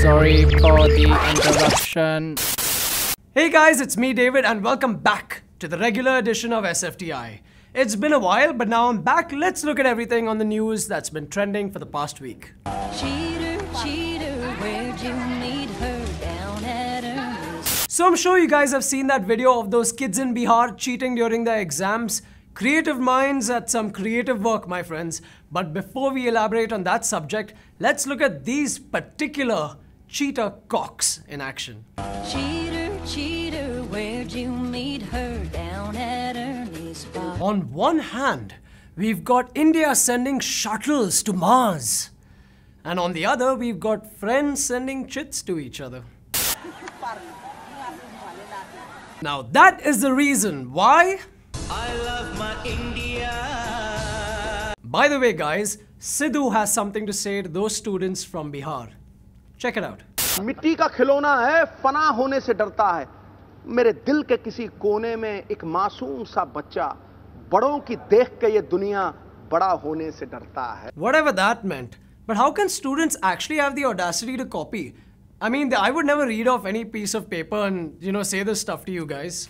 Sorry for the interruption. Hey guys, it's me David and welcome back to the regular edition of SFTI. It's been a while, but now I'm back. Let's look at everything on the news that's been trending for the past week. Cheater, cheater, where'd you meet her? Down at her. So I'm sure you guys have seen that video of those kids in Bihar cheating during their exams. Creative minds at some creative work, my friends. But before we elaborate on that subject, let's look at these particular cheater cocks in action. Cheater, cheater, where'd you meet her? Down at Ernie's bar. On one hand, we've got India sending shuttles to Mars. And on the other, we've got friends sending chits to each other. Now that is the reason why I love my India. By the way guys, Siddhu has something to say to those students from Bihar. Check it out. मिट्टी का खिलौना है, फना होने से डरता है। मेरे दिल के किसी कोने में एक मासूम सा बच्चा, बड़ों की देख के ये दुनिया बड़ा होने से डरता है। Whatever that meant, but how can students actually have the audacity to copy? I mean, I would never read off any piece of paper and, you know, say this stuff to you guys.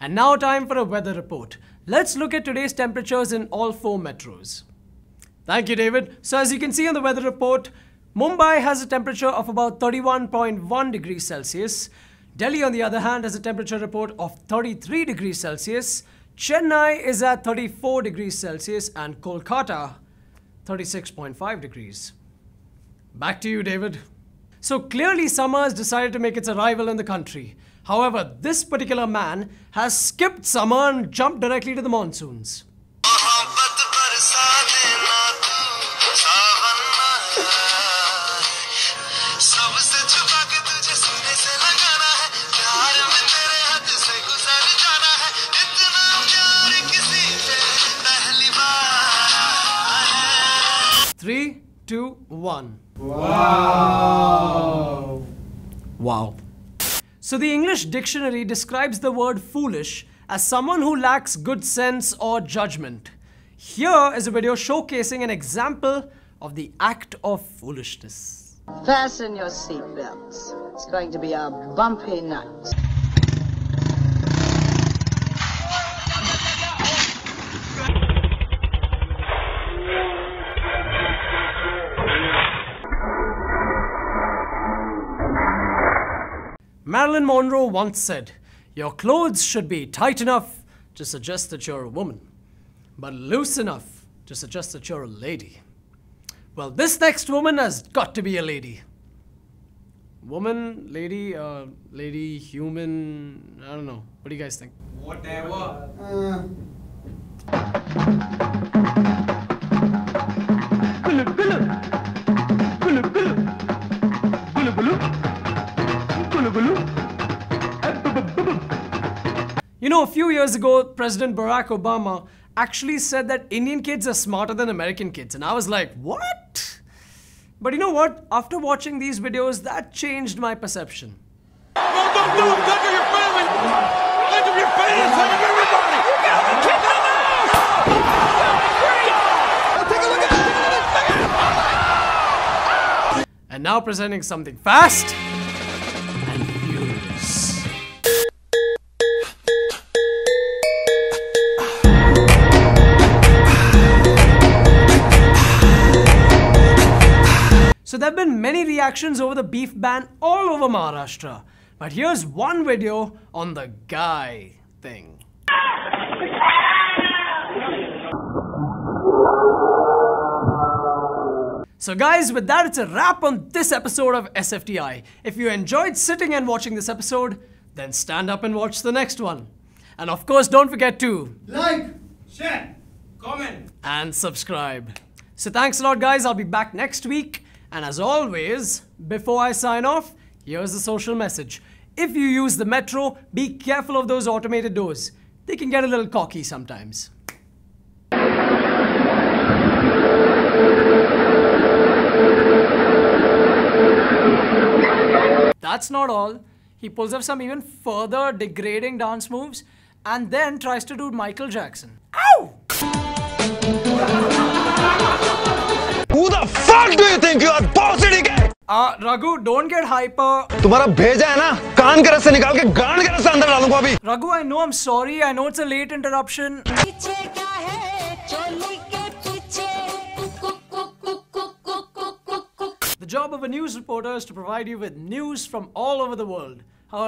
And now time for a weather report. Let's look at today's temperatures in all four metros. Thank you, David. So as you can see on the weather report, Mumbai has a temperature of about 31.1 degrees Celsius. Delhi, on the other hand, has a temperature report of 33 degrees Celsius. Chennai is at 34 degrees Celsius and Kolkata, 36.5 degrees. Back to you, David. So clearly summer has decided to make its arrival in the country. However, this particular man has skipped summer and jumped directly to the monsoons. Three, two, one. Wow. Wow. So the English dictionary describes the word foolish as someone who lacks good sense or judgment. Here is a video showcasing an example of the act of foolishness. Fasten your seatbelts. It's going to be a bumpy night. Marilyn Monroe once said, "Your clothes should be tight enough to suggest that you're a woman, but loose enough to suggest that you're a lady." Well, this next woman has got to be a lady. Woman, lady, lady, human, I don't know. What do you guys think? Whatever. You know, a few years ago, President Barack Obama actually said that Indian kids are smarter than American kids, and I was like, what? But you know what? After watching these videos, that changed my perception. And now presenting something fast. So there have been many reactions over the beef ban all over Maharashtra. But here's one video on the guy thing. So guys, with that, it's a wrap on this episode of SFTI. If you enjoyed sitting and watching this episode, then stand up and watch the next one. And of course, don't forget to like, share, comment, and subscribe. So thanks a lot, guys. I'll be back next week. And as always, before I sign off, here's the social message. If you use the metro, be careful of those automated doors. They can get a little cocky sometimes. That's not all. He pulls up some even further degrading dance moves and then tries to do Michael Jackson. Ow! Who the fuck do you think you are, positive guy? Raghu, don't get hyper. Raghu, I know I'm sorry. I know it's a late interruption. The job of a news reporter is to provide you with news from all over the world.